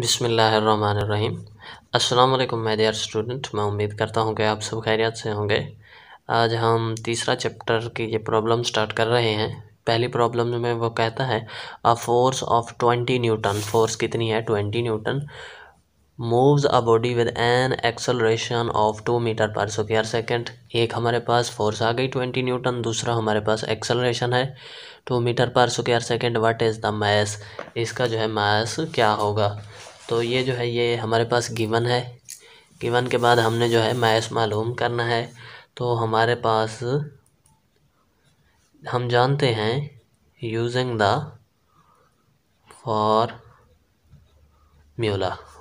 बिस्मिल्लाहिर्रहमानिर्रहीम। अस्सलाम वालेकुम माय डियर स्टूडेंट, मैं उम्मीद करता हूं कि आप सब खैरियत से होंगे। आज हम तीसरा चैप्टर की ये प्रॉब्लम स्टार्ट कर रहे हैं। पहली प्रॉब्लम में वो कहता है a force of 20 newton, force कितनी है 20 newton, moves a body with an acceleration of 2 metre per second. एक हमारे पास फोर्स आ गई 20 न्यूटन, दूसरा हमारे पास एक्सेलरेशन है 2 metre per second. What is the mass, इसका जो है मास क्या होगा। तो ये जो है ये हमारे पास गिवन है। गिवन के बाद हमने जो है मास मालूम करना है। तो हमारे पास हम जानते हैं यूजिंग द फार्मूला।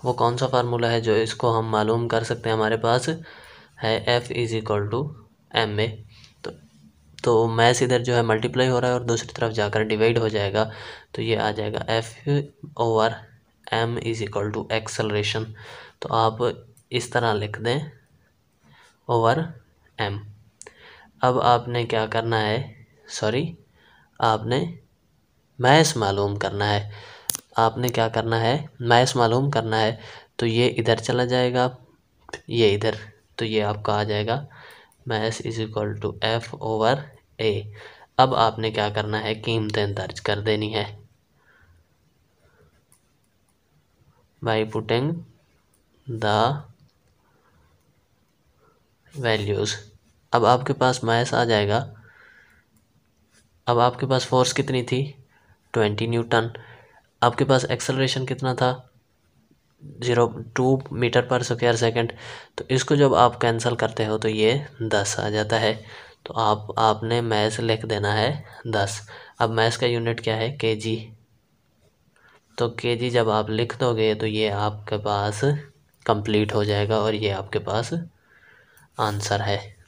वो कौन सा फार्मूला है जो इसको हम मालूम कर सकते हैं, हमारे पास है F=ma। तो मास इधर जो है मल्टीप्लाई हो रहा है और दूसरी तरफ जाकर डिवाइड हो जाएगा। तो ये आ जाएगा F/m एक्सेलरेशन। तो आप इस तरह लिख दें (m)। अब आपने क्या करना है, सॉरी आपने मास मालूम करना है। आपने क्या करना है, मास मालूम करना है। तो ये इधर चला जाएगा, ये इधर, तो ये आपका आ जाएगा Mass = F/a। अब आपने क्या करना है, कीमतें दर्ज कर देनी है बाई पुटिंग द वैल्यूज़। अब आपके पास मास आ जाएगा। अब आपके पास फोर्स कितनी थी 20 न्यूटन, आपके पास एक्सेलरेशन कितना था 2 मीटर पर स्क्वायर सेकेंड। तो इसको जब आप कैंसिल करते हो तो ये 10 आ जाता है। तो आपने मास लिख देना है 10। अब मास का यूनिट क्या है, kg। तो kg जब आप लिख दोगे तो ये आपके पास कंप्लीट हो जाएगा और ये आपके पास आंसर है।